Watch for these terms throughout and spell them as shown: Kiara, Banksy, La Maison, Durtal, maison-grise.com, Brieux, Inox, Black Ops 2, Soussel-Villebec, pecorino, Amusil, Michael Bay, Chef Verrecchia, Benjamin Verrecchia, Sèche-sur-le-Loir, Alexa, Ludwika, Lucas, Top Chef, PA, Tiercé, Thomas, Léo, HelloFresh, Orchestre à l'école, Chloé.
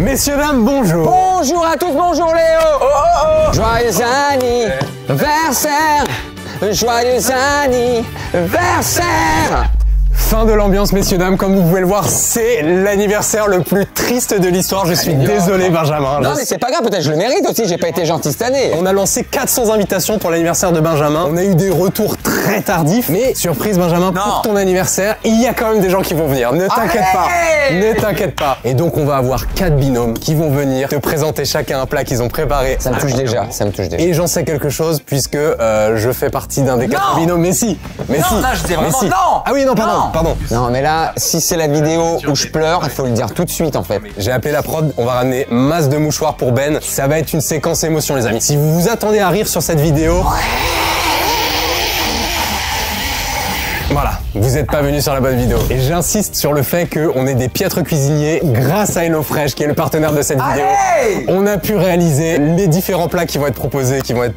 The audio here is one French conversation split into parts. Messieurs, dames, bonjour. Bonjour à tous, bonjour Léo. Oh, oh, oh. Joyeux anniversaire. Joyeux anniversaire. Fin de l'ambiance, messieurs, dames. Comme vous pouvez le voir, c'est l'anniversaire le plus triste de l'histoire. Je suis désolé, Benjamin. Non, mais c'est pas grave. Peut-être je le mérite aussi. J'ai pas été gentil cette année. On a lancé 400 invitations pour l'anniversaire de Benjamin. On a eu des retours très tardifs. Mais surprise, Benjamin, pour ton anniversaire, il y a quand même des gens qui vont venir. Ne t'inquiète pas. Ne t'inquiète pas. Et donc, on va avoir 4 binômes qui vont venir te présenter chacun un plat qu'ils ont préparé. Ça me touche déjà. Ça me touche déjà. Et j'en sais quelque chose puisque je fais partie d'un des 4 binômes. Mais si. Mais non, si. Là, je dis vraiment si. Non. Ah oui, non, pardon. Pardon. Non mais là, si c'est la vidéo où je pleure, il faut le dire tout de suite en fait. J'ai appelé la prod, on va ramener masse de mouchoirs pour Ben. Ça va être une séquence émotion les amis. Si vous vous attendez à rire sur cette vidéo... Voilà, vous n'êtes pas venu sur la bonne vidéo. Et j'insiste sur le fait qu'on est des piètres cuisiniers grâce à HelloFresh qui est le partenaire de cette vidéo. Allez, on a pu réaliser les différents plats qui vont être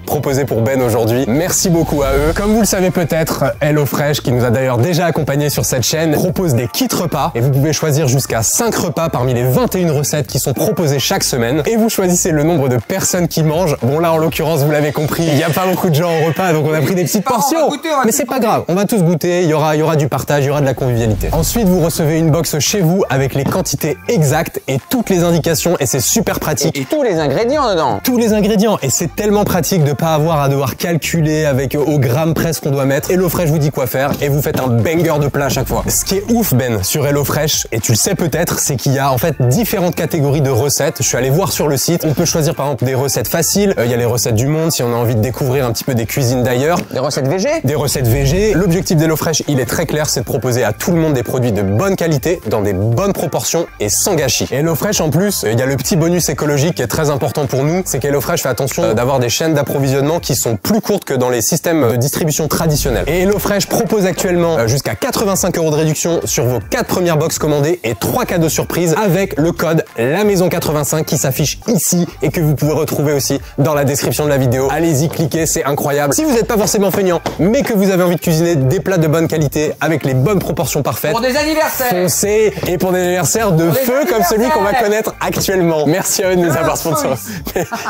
proposés pour Ben aujourd'hui. Merci beaucoup à eux. Comme vous le savez peut-être, HelloFresh, qui nous a d'ailleurs déjà accompagnés sur cette chaîne, propose des kits repas. Et vous pouvez choisir jusqu'à 5 repas parmi les 21 recettes qui sont proposées chaque semaine. Et vous choisissez le nombre de personnes qui mangent. Bon là, en l'occurrence, vous l'avez compris, il n'y a pas beaucoup de gens au repas, donc on a pris des petites portions. Mais c'est pas grave, on va tous goûter. Il y aura du partage, il y aura de la convivialité. Ensuite, vous recevez une box chez vous avec les quantités exactes et toutes les indications et c'est super pratique. Et tous les ingrédients dedans. Tous les ingrédients et c'est tellement pratique de pas avoir à devoir calculer avec au gramme près ce qu'on doit mettre. HelloFresh vous dit quoi faire et vous faites un banger de plat à chaque fois. Ce qui est ouf Ben sur HelloFresh, et tu le sais peut-être, c'est qu'il y a en fait différentes catégories de recettes. Je suis allé voir sur le site. On peut choisir par exemple des recettes faciles. Il y a les recettes du monde si on a envie de découvrir un petit peu des cuisines d'ailleurs. Des recettes végé. Des recettes végé. L'objectif d'HelloFresh, il est très clair, c'est de proposer à tout le monde des produits de bonne qualité, dans des bonnes proportions et sans gâchis. Et HelloFresh en plus, il y a le petit bonus écologique qui est très important pour nous, c'est qu'HelloFresh fait attention d'avoir des chaînes d'approvisionnement qui sont plus courtes que dans les systèmes de distribution traditionnels. Et HelloFresh propose actuellement jusqu'à 85 € de réduction sur vos 4 premières box commandées et 3 cadeaux surprises avec le code LAMAISON85 qui s'affiche ici et que vous pouvez retrouver aussi dans la description de la vidéo. Allez-y, cliquez, c'est incroyable. Si vous n'êtes pas forcément feignant, mais que vous avez envie de cuisiner des plats de bonne qualité avec les bonnes proportions parfaites. Pour des anniversaires foncés et pour des anniversaires de feu comme celui qu'on va connaître actuellement. Merci à eux de nous avoir sponsorisés.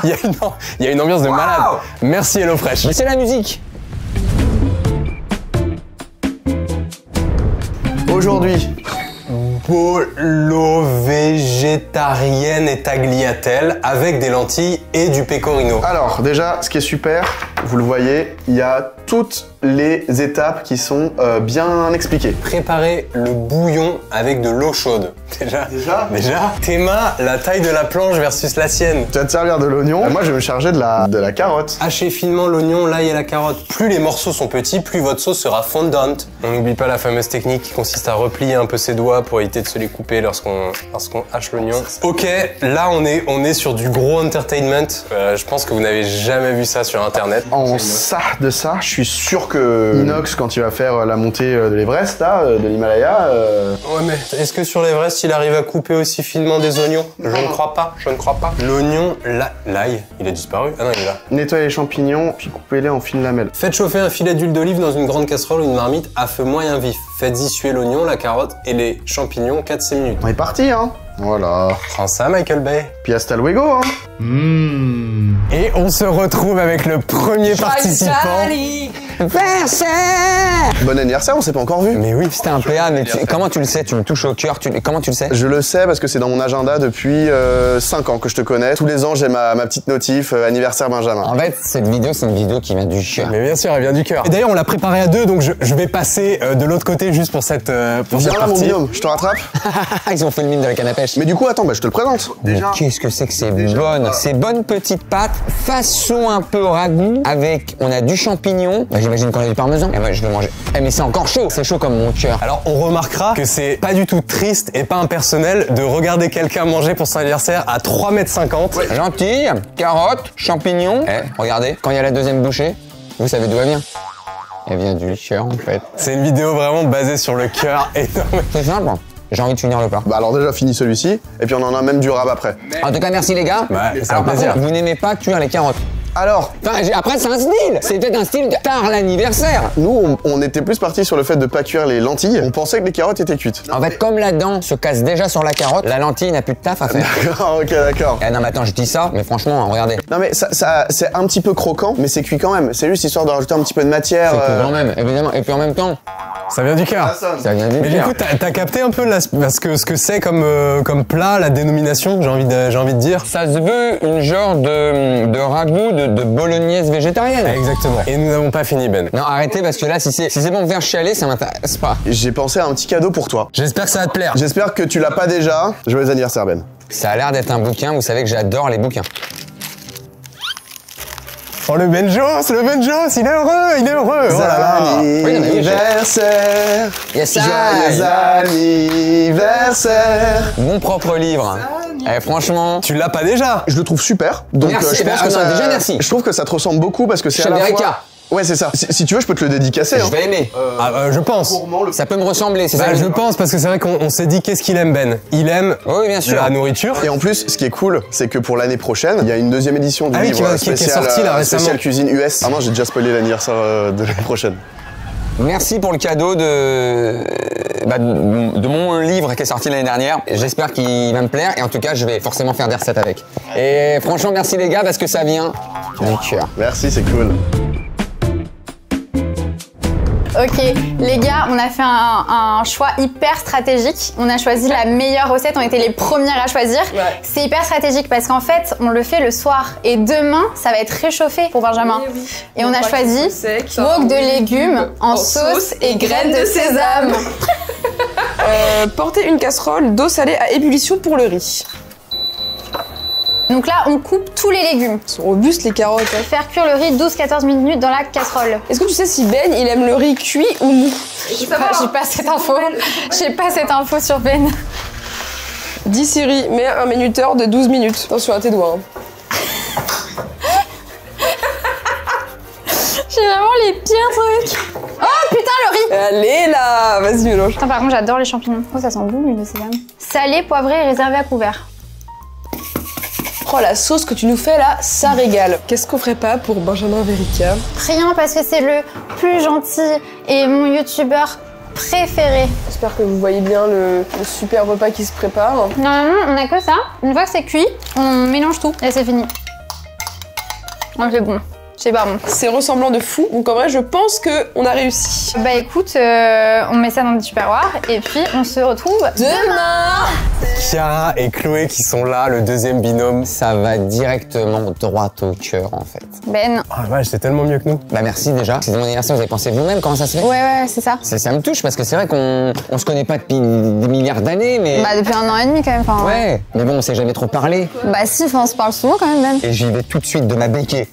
Il y a une ambiance de malade. Merci HelloFresh. Mais c'est la musique. Aujourd'hui, bolo végétarienne et tagliatelle avec des lentilles et du pecorino. Alors déjà, ce qui est super, vous le voyez, il y a toutes les étapes qui sont bien expliquées. Préparer le bouillon avec de l'eau chaude. Déjà. Théma, la taille de la planche versus la sienne. Tu vas te servir de l'oignon. Moi, je vais me charger de la carotte. Hachez finement l'oignon, l'ail et la carotte. Plus les morceaux sont petits, plus votre sauce sera fondante. On n'oublie pas la fameuse technique qui consiste à replier un peu ses doigts pour éviter de se les couper lorsqu'on hache l'oignon. Ok, là, on est sur du gros entertainment. Je pense que vous n'avez jamais vu ça sur Internet. En ça de ça, je suis sûr que Inox, quand il va faire la montée de l'Everest, là, de l'Himalaya... Ouais, mais est-ce que sur l'Everest, il arrive à couper aussi finement des oignons? Je ne crois pas, je ne crois pas. L'oignon, l'ail, il a disparu. Ah non, il est là. Nettoyez les champignons, puis coupez-les en fines lamelles. Faites chauffer un filet d'huile d'olive dans une grande casserole ou une marmite à feu moyen vif. Faites y suer l'oignon, la carotte et les champignons 4-6 minutes. On est parti, hein? Voilà. Prends ça, Michael Bay. Puis hasta luego, hein. Et on se retrouve avec le premier participant. Bon anniversaire, on s'est pas encore vu. Mais oui, c'était un PA, mais comment tu le sais? Tu me touches au cœur, comment tu le sais? Je le sais parce que c'est dans mon agenda depuis 5 ans que je te connais. Tous les ans, j'ai ma petite notif, anniversaire Benjamin. En fait, cette vidéo, c'est une vidéo qui vient du cœur. Mais bien sûr, elle vient du cœur. Et d'ailleurs, on l'a préparée à deux, donc je vais passer de l'autre côté juste pour cette partie. Mon binôme, je te rattrape. Ils ont fait le mime de la canne à pêche. Mais du coup, attends, bah, je te le présente. Déjà. Qu'est-ce que c'est que ces bonnes, ces bonnes petites pâtes façon un peu ragoût avec, on a du champignon. Bah, j'imagine qu'on a du parmesan. Et ouais, je vais manger. Eh, mais c'est encore chaud. C'est chaud comme mon cœur. Alors, on remarquera que c'est pas du tout triste et pas impersonnel de regarder quelqu'un manger pour son anniversaire à 3,50 m. Ouais. Gentille, carotte, champignons. Eh, regardez, quand il y a la deuxième bouchée, vous savez d'où elle vient. Elle vient du cœur, en fait. C'est une vidéo vraiment basée sur le cœur énorme. C'est simple. J'ai envie de finir le plat. Bah alors déjà fini celui-ci, et puis on en a même du rab après. En tout cas, merci les gars. Ouais, c'est un plaisir. Vous n'aimez pas cuire les carottes. Alors après, c'est un style. C'est peut-être un style de tard l'anniversaire. Nous, on était plus partis sur le fait de pas cuire les lentilles. On pensait que les carottes étaient cuites. En fait, comme la dent se casse déjà sur la carotte, la lentille n'a plus de taf à faire. D'accord, ok, d'accord. Eh non, mais attends, je dis ça, mais franchement, regardez. Non, mais ça c'est un petit peu croquant, mais c'est cuit quand même. C'est juste histoire de rajouter un petit peu de matière. C'est cuit quand même, évidemment. Et puis en même temps, ça vient du cœur. Ça vient du cœur. Mais du coup, t'as capté un peu ce que c'est comme plat, la dénomination, j'ai envie de dire. Ça se veut une genre de ragoût de bolognaise végétarienne. Exactement. Et nous n'avons pas fini, Ben. Non, arrêtez, parce que là, si c'est bon faire chialer, ça m'intéresse pas. J'ai pensé à un petit cadeau pour toi. J'espère que ça va te plaire. J'espère que tu l'as pas déjà. Joyeux anniversaire, Ben. Ça a l'air d'être un bouquin, vous savez que j'adore les bouquins. Oh, le Benjo, il est heureux. Oh là là. Anniversaire. Yes, ça. Joyeux anniversaire. Mon propre livre. Eh, franchement. Tu l'as pas déjà? Je le trouve super. Donc, merci. Je pense que ça, déjà, merci. Je trouve que ça te ressemble beaucoup parce que c'est à la fois... Ouais, c'est ça. Si tu veux, je peux te le dédicacer. Je vais aimer. Je pense. Ça peut me ressembler, c'est ça. Je pense, parce que c'est vrai qu'on s'est dit qu'est-ce qu'il aime, Ben. Il aime bien sûr la nourriture. Et en plus, ce qui est cool, c'est que pour l'année prochaine, il y a une deuxième édition du livre spécial cuisine US. Ah non, j'ai déjà spoilé l'anniversaire de l'année prochaine. Merci pour le cadeau de mon livre qui est sorti l'année dernière. J'espère qu'il va me plaire et en tout cas, je vais forcément faire des recettes avec. Et franchement, merci les gars, parce que ça vient du cœur. Merci, c'est cool. Ok, les gars, on a fait un choix hyper stratégique. On a choisi la meilleure recette, on était les premières à choisir. Ouais. C'est hyper stratégique parce qu'en fait, on le fait le soir. Et demain, ça va être réchauffé pour Benjamin. Oui, oui. Et on a choisi wok de légumes en sauce et graines de sésame. Portez une casserole d'eau salée à ébullition pour le riz. Donc là, on coupe tous les légumes. Ils sont robustes, les carottes. Hein. Faire cuire le riz 12-14 minutes dans la casserole. Est-ce que tu sais si Ben, il aime le riz cuit ou mou? J'ai pas cette info. J'ai pas cette info sur Ben. 10 séries, mais un minuteur de 12 minutes. Attention à tes doigts. Hein. J'ai vraiment les pires trucs. Oh putain, le riz! Allez là, vas-y, mélange. Putain, par contre, j'adore les champignons. Oh, ça sent bon, l'huile de sésame. Salé, poivré et réservé à couvert. Oh, la sauce que tu nous fais là, ça régale. Qu'est-ce qu'on ferait pas pour Benjamin Verrecchia? Rien, parce que c'est le plus gentil et mon youtubeur préféré. J'espère que vous voyez bien le super repas qui se prépare. Normalement, on a que ça. Une fois que c'est cuit, on mélange tout et c'est fini. Oh, c'est bon. C'est pas bon. C'est ressemblant de fou, donc en vrai, je pense qu'on a réussi. Bah écoute, on met ça dans des tupperwares et puis on se retrouve demain. Kiara et Chloé qui sont là, le deuxième binôme, ça va directement droit au cœur en fait. Ben. Oh la vache, c'est tellement mieux que nous. Bah merci déjà. C'est mon anniversaire, vous avez pensé vous-même comment ça se fait? Ouais, c'est ça. Ça me touche parce que c'est vrai qu'on se connaît pas depuis des milliards d'années, mais. Bah depuis 1 an et demi quand même. Enfin, ouais, mais bon, on s'est jamais trop parlé. Bah si, on se parle souvent quand même, Ben. Et j'y vais tout de suite de ma béquée.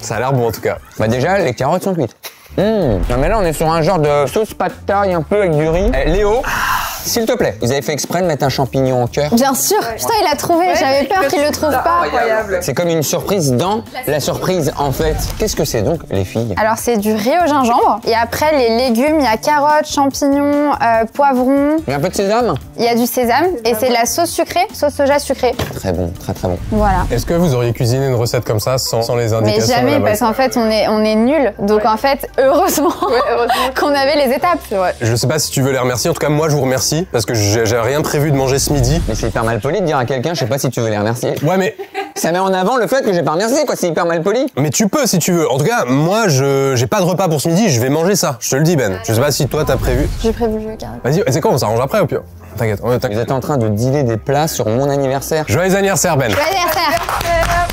Ça a l'air bon en tout cas. Bah déjà, les carottes sont cuites. Non mais là, on est sur un genre de sauce pad thaï un peu avec du riz. Léo, s'il te plaît, vous avez fait exprès de mettre un champignon au cœur? Bien sûr. Ouais. Putain, il a trouvé. Ouais, j'avais peur qu'il le trouve pas. C'est comme une surprise dans la surprise en fait. Qu'est-ce que c'est donc, les filles? Alors c'est du riz au gingembre. Et après les légumes, il y a carottes, champignons, poivrons. Il y a un peu de sésame. Il y a du sésame et c'est de la sauce sucrée, sauce soja sucrée. Très bon, très très bon. Voilà. Est-ce que vous auriez cuisiné une recette comme ça sans les indications? Mais jamais, parce qu'en fait on est nuls. Donc en fait, heureusement qu'on avait les étapes. Ouais. Je sais pas si tu veux les remercier. En tout cas, moi, je vous remercie parce que j'ai rien prévu de manger ce midi. Mais c'est hyper mal poli de dire à quelqu'un, je sais pas si tu veux les remercier. Ouais, mais ça met en avant le fait que j'ai pas remercié, quoi. C'est hyper mal poli. Mais tu peux si tu veux. En tout cas, moi, j'ai pas de repas pour ce midi. Je vais manger ça. Je te le dis, Ben. Je sais pas si toi, t'as prévu. J'ai prévu le jeu, carrément. Vas-y. C'est quoi? On s'arrange après, au pire. T'inquiète. Vous êtes en train de dealer des plats sur mon anniversaire. Joyeux anniversaire, Ben. Joyeux anniversaire.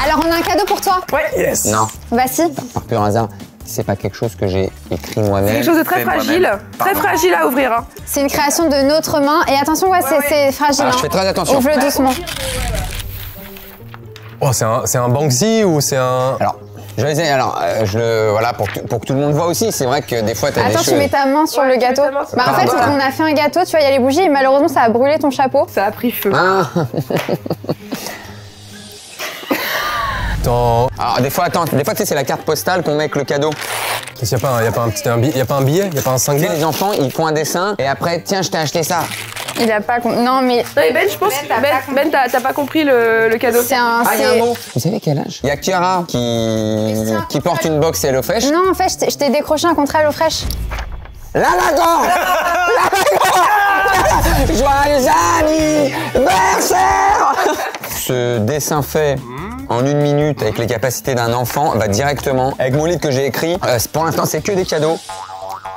Alors, on a un cadeau pour toi. Ouais. Yes. Non. Bah si. Par pur hasard. C'est pas quelque chose que j'ai écrit moi-même. C'est quelque chose de très fragile à ouvrir. Hein. C'est une création de notre main. Et attention, c'est fragile. Alors, je fais très attention. Ouvre-le doucement. Oh, c'est un Banksy ou c'est un... Alors, pour que tout le monde voit aussi, c'est vrai que des fois, t'as des choses... Attends, tu mets ta main sur le gâteau. Bah, en fait, on a fait un gâteau, tu vois, il y a les bougies, et malheureusement, ça a brûlé ton chapeau. Ça a pris feu. Ah. Attends. Alors des fois tu sais, c'est la carte postale qu'on met avec le cadeau. Qu'est-ce qu'il y a pas un billet, il y a pas un 5 000? Les enfants, ils font un dessin et après tiens, je t'ai acheté ça. Il a pas compris. Non, mais. Non, mais Ben, je pense que Ben, t'as pas compris le cadeau. C'est un. Ah, il y a un nom. Vous savez quel âge? Il y a Kiara qui porte une box HelloFresh. Non, en fait, je t'ai décroché un contrat HelloFresh. La Maison Joyeux anniversaire. Ce dessin fait en une minute avec les capacités d'un enfant va directement avec mon livre que j'ai écrit. Pour l'instant, c'est que des cadeaux.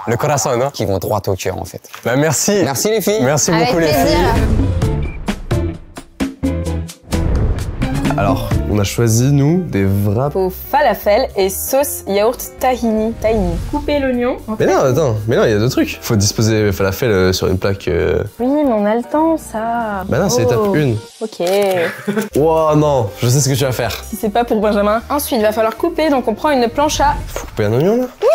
Le corazon, hein, qui vont droit au cœur, en fait. Bah, merci. Merci, les filles. Merci avec beaucoup, plaisir. Les filles. Alors, on a choisi, nous, des vrais... Au falafel et sauce yaourt tahini. Couper l'oignon. Mais non, attends. Mais non, il y a deux trucs. Faut disposer le falafel sur une plaque... Oui, mais on a le temps, ça. Bah non, c'est étape 1. Ok. Wow, non. Je sais ce que tu vas faire. Si c'est pas pour Benjamin. Ensuite, il va falloir couper, donc on prend une planche à... Faut couper un oignon, là? Oui.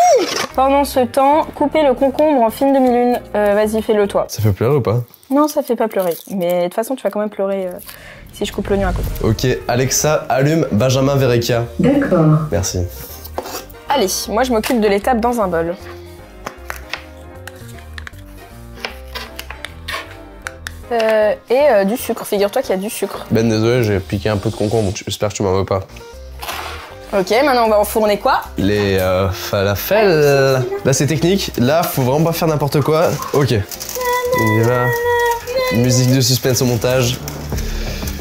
Pendant ce temps, coupez le concombre en fine demi-lune. Vas-y, fais-le toi. Ça fait pleurer ou pas? Non, ça fait pas pleurer. Mais de toute façon, tu vas quand même pleurer si je coupe l'oignon à côté. Ok, Alexa, allume Benjamin Verrecchia. D'accord. Merci. Allez, moi je m'occupe de l'étape dans un bol. Du sucre. Figure-toi qu'il y a du sucre. Ben, désolé, j'ai piqué un peu de concombre. J'espère que tu m'en veux pas. Ok, maintenant on va enfourner quoi? Les falafels. Là c'est technique, là faut vraiment pas faire n'importe quoi. Ok, on y va. Musique de suspense au montage.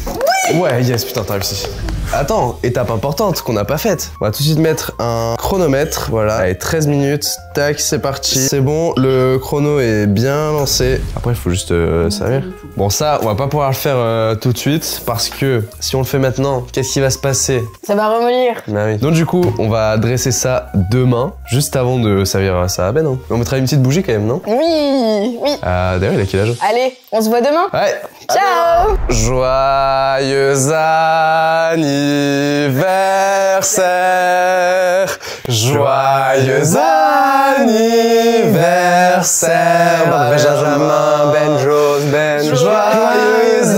Oui. Ouais, yes, putain, t'as réussi. Attends, étape importante qu'on n'a pas faite. On va tout de suite mettre un chronomètre. Voilà, allez, 13 minutes, tac, c'est parti. C'est bon, le chrono est bien lancé. Après, il faut juste servir. Bon, ça, on va pas pouvoir le faire tout de suite parce que si on le fait maintenant, qu'est-ce qui va se passer? Ça va remollir. Ah oui. Donc du coup, on va dresser ça demain, juste avant de servir ça à Ben. Hein. On mettra une petite bougie quand même, non? Oui, oui. D'ailleurs, il a quel âge? Allez, on se voit demain. Ouais. Ciao. Joyeux anniversaire. Joyeux anniversaire, Benjamin, Benjos, Ben. Joyeux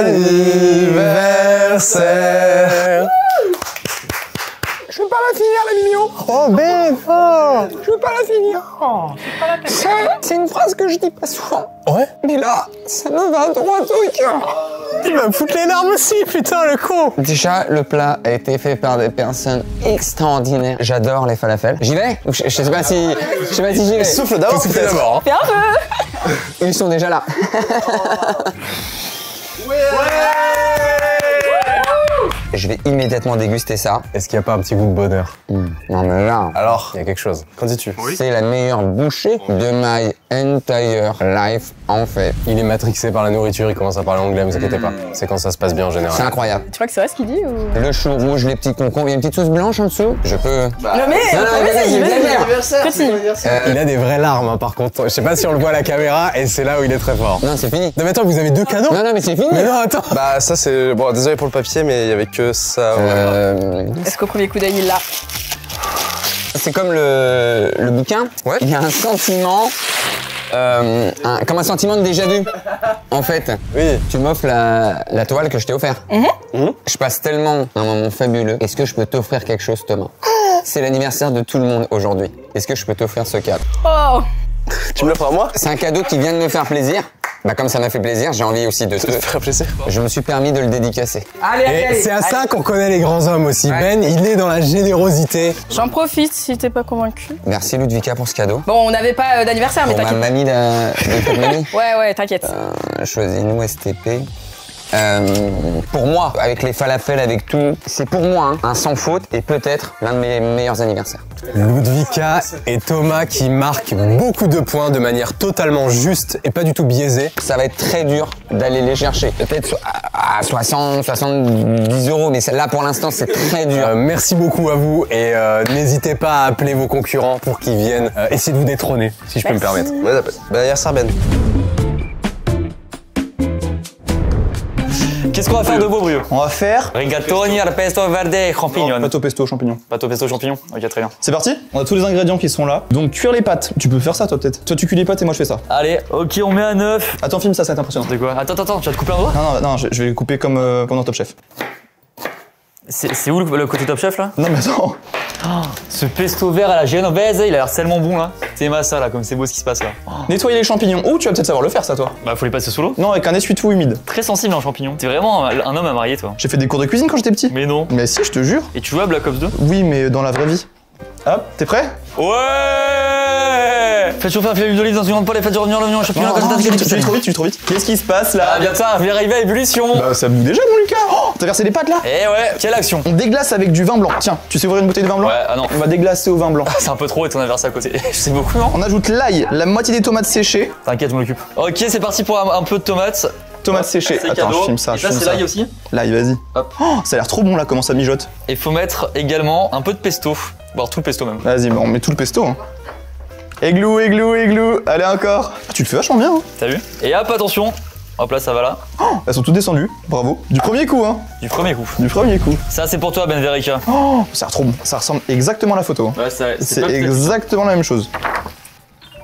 anniversaire. Je veux pas la finir, les mignons. Oh Ben, oh, je veux pas la finir. Oh. C'est une phrase que je dis pas souvent. Ouais. Mais là, ça me va droit au cœur. Il va me foutre les larmes aussi, putain, le con. Déjà, le plat a été fait par des personnes extraordinaires. J'adore les falafels. J'y vais? Je sais pas si... Je sais pas si j'y vais. Souffle d'abord, souffle d'abord. Fais un peu. Ils sont déjà là. Ouais, ouais. Je vais immédiatement déguster ça. Est-ce qu'il n'y a pas un petit goût de bonheur? Non mais là... Alors, il y a quelque chose. Qu'en dis-tu? Oui. C'est la meilleure bouchée de maille. Entire life en fait. Il est matrixé par la nourriture, il commence à parler anglais, ne vous inquiétez pas. C'est quand ça se passe bien en général. C'est incroyable. Tu crois que c'est vrai ce qu'il dit ou... Le chou rouge, les petits concombres, il y a une petite sauce blanche en dessous. Je peux... Bah... Non mais... Il a des vraies larmes hein, par contre. Je sais pas si on le voit à la caméra et c'est là où il est très fort. Non c'est fini. Non mais attends, vous avez deux cadeaux? Non non mais c'est fini. Mais non attends. Bah ça c'est... Bon désolé pour le papier mais il y avait que ça... Est-ce qu'au premier coup d'œil il l'a? C'est comme le bouquin, ouais. Il y a un sentiment, comme un sentiment de déjà vu, en fait. Oui. Tu m'offres la toile que je t'ai offerte. Je passe tellement un moment fabuleux. Est-ce que je peux t'offrir quelque chose, Thomas? C'est l'anniversaire de tout le monde aujourd'hui. Est-ce que je peux t'offrir ce cadeau? Oh. Tu me l'offres à moi? C'est un cadeau qui vient de me faire plaisir. Bah comme ça m'a fait plaisir, j'ai envie aussi de te faire plaisir. Je me suis permis de le dédicacer. Allez, c'est à ça qu'on connaît les grands hommes aussi. Allez. Ben, il est dans la générosité. J'en profite si t'es pas convaincu. Merci Ludwika pour ce cadeau. Bon, on n'avait pas d'anniversaire, mais t'inquiète. Ma mamie de mamie. Ouais, t'inquiète. Choisis-nous STP. Pour moi, avec les falafels, avec tout, c'est pour moi hein, un sans faute et peut-être l'un de mes meilleurs anniversaires. Ludwika et Thomas qui marquent beaucoup de points de manière totalement juste et pas du tout biaisée. Ça va être très dur d'aller les chercher. Peut-être à 60, 70 euros, mais là pour l'instant c'est très dur. Merci beaucoup à vous et n'hésitez pas à appeler vos concurrents pour qu'ils viennent essayer de vous détrôner, si je peux me permettre. Ouais, bah, hier soir, Ben. Qu'est-ce qu'on va faire de beau, Brieux? On va faire... Rigatoni al pesto verde champignon. Pâte au pesto champignon. Pâte au pesto champignon. Ok, très bien. C'est parti. On a tous les ingrédients qui sont là. Donc cuire les pâtes. Tu peux faire ça toi peut-être. Toi tu cuis les pâtes et moi je fais ça. Allez, ok, on met à 9. Attends, filme ça, ça va être impressionnant. C'est quoi? Attends, tu vas te couper un doigt? Non, je vais le couper comme dans Top Chef. C'est où le côté Top Chef là? Non mais attends. Oh, ce pesto vert à la génovaise, il a l'air tellement bon là. C'est ma ça là, comme c'est beau ce qui se passe là. Oh. Nettoyer les champignons. Oh, tu vas peut-être savoir le faire ça toi. Bah faut les passer sous l'eau. Non, avec un essuie-tout humide. Très sensible en champignons. T'es vraiment un homme à marier toi. J'ai fait des cours de cuisine quand j'étais petit. Mais non. Mais si, je te jure. Et tu joues à Black Ops 2? Oui, mais dans la vraie vie. Hop, t'es prêt? Ouais. Faites chauffer un filet d'olive dans une grande poêle et faites revenir l'oignon en champignons. Tu vas trop vite. Qu'est-ce qui se passe là? Ah, bien ça, je vais arriver à ébullition. Bah ça boue déjà mon Lucas. T'as versé les pâtes là? Eh ouais, quelle action! On déglace avec du vin blanc. Tiens, tu sais ouvrir une bouteille de vin blanc? Ouais, ah non. On va déglacer au vin blanc. C'est un peu trop et t'en as versé à côté. Je sais beaucoup, non? On ajoute l'ail, la moitié des tomates séchées. T'inquiète, je m'occupe. Ok, c'est parti pour un peu de tomates. Tomates séchées. Attends, je filme ça. Et là, c'est l'ail aussi? L'ail, vas-y. Hop. Oh, ça a l'air trop bon là, comment ça mijote. Et faut mettre également un peu de pesto. Voire tout le pesto même. Vas-y, on met tout le pesto. Hein. Églou, églou, églou. Allez, encore. Ah, tu le fais vachement bien. Hein. T'as vu? Et hop, attention. Hop là, ça va là. Oh, elles sont toutes descendues, bravo. Du premier coup, hein. Du premier coup. Du premier coup. Ça, c'est pour toi, Ben Verrecchia. Oh, ça a l'air trop bon. Ça ressemble exactement à la photo. Hein. Ouais, c'est exactement la même chose.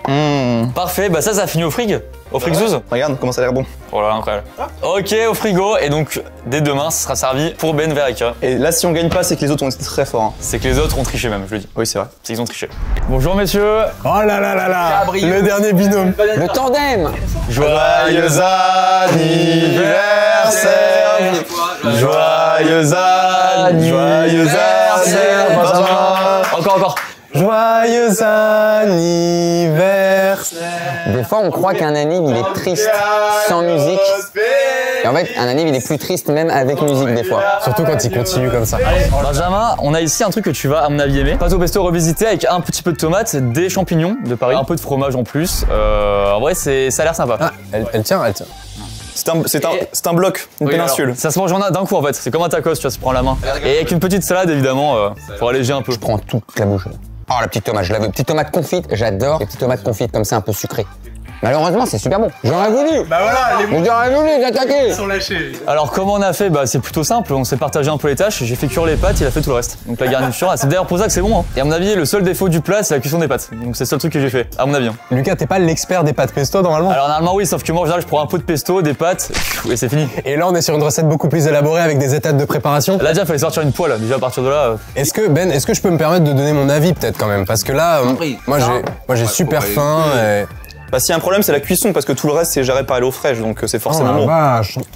Mmh. Parfait, bah ça, ça a fini au frig. Au frigzouze. Regarde comment ça a l'air bon. Oh là, incroyable. Ah. Ok, au frigo. Et donc, dès demain, ça sera servi pour Ben Verrecchia. Et là, si on gagne pas, c'est que les autres ont été très forts. Hein. C'est que les autres ont triché même, je le dis. Oui, c'est vrai. C'est qu'ils ont triché. Bonjour, messieurs. Oh là là là là. Le dernier binôme. Le tandem. Joyeux anniversaire, joyeux anniversaire, encore. Joyeux anniversaire. Des fois, on croit qu'un anniv il est triste sans musique. Et en fait, un anniv il est plus triste même avec musique des fois. Surtout quand il continue comme ça. Allez, Benjamin, on a ici un truc que tu vas à mon avis aimer. Pâte au pesto revisité avec un petit peu de tomates, des champignons de Paris, un peu de fromage en plus. En vrai, ça a l'air sympa. Ah, elle tient. C'est un bloc, une péninsule. Alors, ça se mange en d'un coup en fait. C'est comme un tacos, tu vois, tu prends la main. Et avec une petite salade évidemment, pour alléger un peu. Je prends toute la bouche. Oh, la petite tomate, je la veux. Petite tomate confite, j'adore les petites tomates confites comme ça, un peu sucrées. Malheureusement, c'est super bon. J'aurais voulu. Bah voilà, les bons. J'aurais voulu les attaquer. Ils sont lâchés. Alors, comment on a fait? Bah, c'est plutôt simple. On s'est partagé un peu les tâches. J'ai fait cuire les pâtes, il a fait tout le reste. Donc, la garniture, c'est d'ailleurs pour ça que c'est bon. Hein. Et à mon avis, le seul défaut du plat, c'est la cuisson des pâtes. Donc, c'est le seul truc que j'ai fait, à mon avis. Hein. Lucas, t'es pas l'expert des pâtes pesto normalement? Alors, normalement, oui, sauf que moi, en général, je prends un pot de pesto, des pâtes, et c'est fini. Et là, on est sur une recette beaucoup plus élaborée avec des étapes de préparation. Là, déjà, il fallait sortir une poêle. Déjà, à partir de là. Est-ce que je peux me permettre de donner mon avis peut-être quand même? Parce que là, moi, j'ai super faim. Bah, s'il y a un problème, c'est la cuisson parce que tout le reste c'est géré par HelloFresh, donc c'est forcément bon.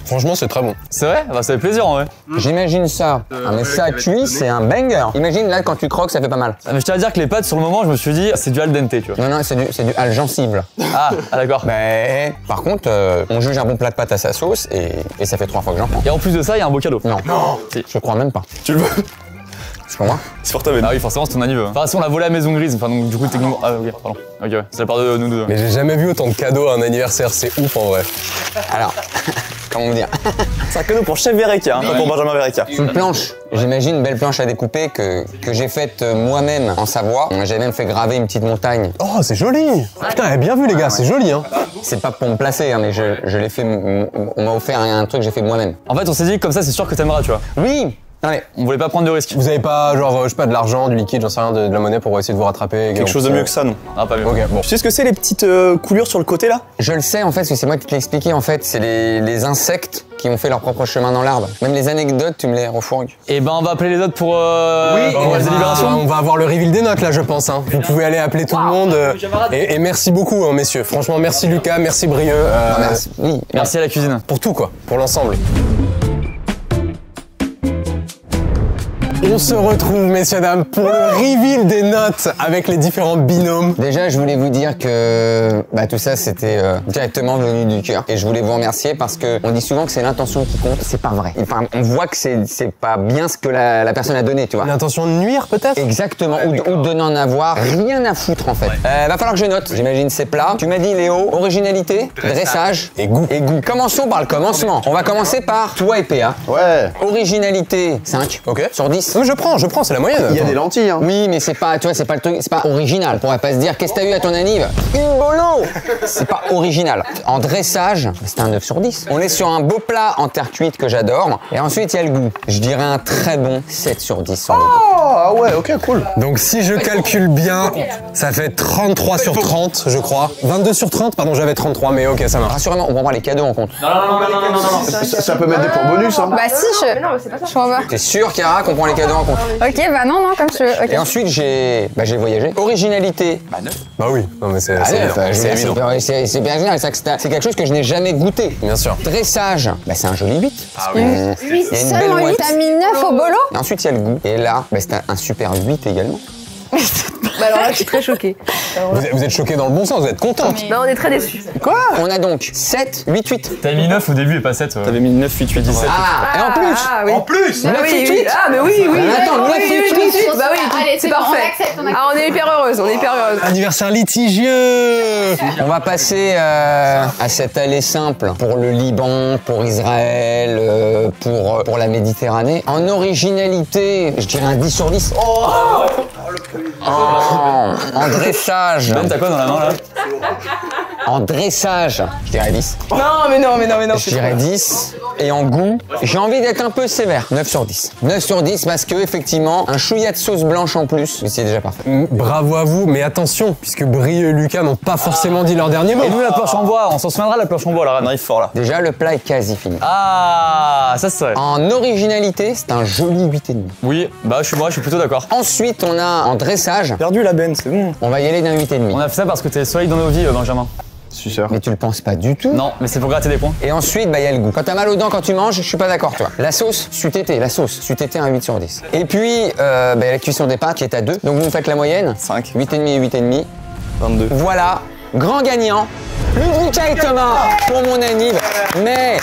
Franchement, c'est très bon. C'est vrai? Bah, ça fait plaisir en vrai. J'imagine ça. Mais ça cuit, c'est un banger. Imagine là quand tu croques, ça fait pas mal. Ah, mais je tiens à dire que les pâtes, sur le moment, je me suis dit, c'est du al dente, tu vois. Non, c'est du al gencible. Ah, d'accord. Mais par contre, on juge un bon plat de pâtes à sa sauce et ça fait 3 fois que j'en prends. Et en plus de ça, il y a un beau cadeau. Non. Si. Je crois même pas. Tu le veux? C'est pour moi? C'est pour toi, Ben. Ah oui, forcément, c'est ton anniversaire. Enfin, si on l'a volé à Maison Grise, enfin, donc du coup, techniquement. Ah, ok, pardon. Ok, ouais, c'est la part de nous deux. Mais j'ai jamais vu autant de cadeaux à un anniversaire, c'est ouf en vrai. Alors, comment dire? C'est un cadeau pour Chef Verrecchia, hein, pas pour Benjamin Verrecchia. Une planche, j'imagine une belle planche à découper que j'ai faite moi-même en Savoie. J'ai même fait graver une petite montagne. Oh, c'est joli! Putain, bien vu les gars, c'est joli, hein. C'est pas pour me placer, hein, mais je l'ai fait. On m'a offert un truc que j'ai fait moi-même. En fait, on s'est dit, comme ça, c'est sûr que t'aimeras, tu vois. Oui! Allez, on voulait pas prendre de risques. Vous avez pas, genre, je sais pas, de l'argent, du liquide, j'en sais rien, de la monnaie pour essayer de vous rattraper? Quelque chose de mieux que ça, non? Ah, pas mieux. Ok, bon. Tu sais ce que c'est les petites coulures sur le côté là? Je le sais en fait, parce que c'est moi qui te l'ai expliqué en fait. C'est les insectes qui ont fait leur propre chemin dans l'arbre. Même les anecdotes, tu me les refourgues. Et ben, on va appeler les autres pour. Oui, pour la délibération. On va avoir le reveal des notes là, je pense. Hein. Vous pouvez aller appeler tout le monde. Et merci beaucoup, hein, messieurs. Franchement, merci Lucas, merci Brieux. Merci. Oui, merci à la cuisine. Pour tout quoi, pour l'ensemble. On se retrouve, messieurs, dames, pour le reveal des notes avec les différents binômes. Déjà, je voulais vous dire que tout ça, c'était directement venu du cœur. Et je voulais vous remercier parce que on dit souvent que c'est l'intention qui compte. C'est pas vrai. Enfin, on voit que c'est pas bien ce que la personne a donné, tu vois. L'intention de nuire, peut-être? Exactement. Ou de n'en avoir rien à foutre, en fait. Va falloir que je note. J'imagine ces plats. Tu m'as dit, Léo, originalité, dressage et goût. Commençons par le commencement. On va commencer par toi et PA. Ouais. Originalité, 5. Ok. Sur 10. Oui, je prends, c'est la moyenne. Il y a des lentilles, hein. Oui, mais c'est pas, tu vois, c'est pas le truc, c'est pas original. On pourrait pas se dire, qu'est-ce que t'as eu à ton anniv? Une bolo! C'est pas original. En dressage, c'est un 9 sur 10. On est sur un beau plat en terre cuite que j'adore. Et ensuite, il y a le goût. Je dirais un très bon 7 sur 10. Oh, Ah ouais, ok, cool. Donc si je calcule bien, ça fait 33 sur 30, je crois. 22 sur 30, pardon, j'avais 33, mais ok, ça va. Rassurez-moi, on prend pas les cadeaux en compte. Non, non, non, non, non, non. Ça peut mettre des points bonus, hein. Bah si, je crois pas. T'es sûr, Kiara, qu'on prend les cadeaux en compte? Ok, bah non, non, comme tu veux. Et ensuite, j'ai voyagé. Originalité. Bah 9. Bah oui, non mais c'est évident. C'est bien génial, c'est quelque chose que je n'ai jamais goûté. Bien sûr. Dressage, bah c'est un joli 8. Ah oui. 8, seulement 8, t'as mis 9 au bolo. Et ensuite, il y a le goût. Et là, bah, c'est un super 8 également. Bah alors là, je suis très choquée. Vous êtes choquée dans le bon sens, vous êtes contente. Mais... Bah on est très déçus. Quoi? On a donc 7, 8, 8. T'as mis 9 au début et pas 7. T'avais mis 9, 8, 8, 17. Ah, et en plus, oui. En plus 9, oui, 8, 8. Ah mais oui, oui. Attends, 9, 8, 8, 8. Bah oui, c'est parfait. On accepte, on accepte. Ah, on est hyper heureuse, on est hyper heureuse. Anniversaire litigieux. On va passer à cette allée simple pour le Liban, pour Israël, pour la Méditerranée. En originalité, je dirais un 10 sur 10. Oh, en dressage. Ben, t'as quoi dans la main là? En dressage, je dirais 10. Non, mais non, mais non, mais non. Je dirais 10. Et en goût, j'ai envie d'être un peu sévère. 9 sur 10. 9 sur 10 parce que, effectivement, un chouïa de sauce blanche en plus, c'est déjà parfait. Bravo à vous, mais attention, puisque Brieux et Lucas n'ont pas forcément dit leur dernier mot. Et nous, la planche en bois, on s'en souviendra, la planche en bois, là, on arrive fort là. Déjà, le plat est quasi fini. Ah, ça c'est vrai. En originalité, c'est un joli 8,5. Oui, bah, je suis plutôt d'accord. Ensuite, on a en dressage. Perdu la benne, c'est bon. On va y aller d'un 8,5. On a fait ça parce que t'es solide dans nos vies, Benjamin. Mais tu le penses pas du tout. Non, mais c'est pour gratter des points. Et ensuite, bah, y a le goût. Quand t'as mal aux dents quand tu manges, je suis pas d'accord, toi. La sauce, su tété, un 8 sur 10. Et puis, bah, y a la cuisson des pâtes qui est à 2. Donc vous me faites la moyenne. 5. 8,5 et 8,5. 22. Voilà, grand gagnant, Ludwika et Thomas pour mon anniv. Mais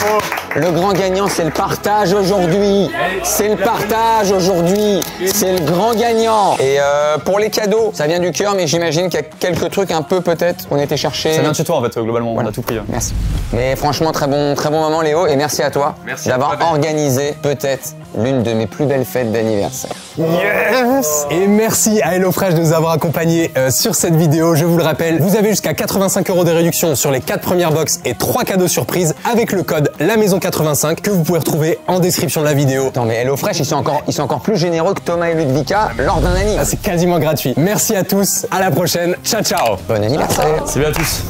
le grand gagnant, c'est le partage aujourd'hui. C'est le partage aujourd'hui. C'est le grand gagnant. Et pour les cadeaux, ça vient du cœur, mais j'imagine qu'il y a quelques trucs un peu peut-être qu'on était chercher. Ça vient de chez toi en fait, globalement, voilà. On a tout pris. Merci. Mais franchement, très bon moment Léo, et merci à toi d'avoir organisé peut-être l'une de mes plus belles fêtes d'anniversaire. Yes. Et merci à HelloFresh de nous avoir accompagnés sur cette vidéo. Je vous le rappelle, vous avez jusqu'à 85 € de réduction sur les 4 premières box et 3 cadeaux surprises avec le code La Maison 85 que vous pouvez retrouver en description de la vidéo. Attends, mais HelloFresh, ils sont encore plus généreux que Thomas et Ludwika lors d'un anniversaire. Ah, c'est quasiment gratuit. Merci à tous, à la prochaine. Ciao, ciao. Bon anniversaire. Salut à tous.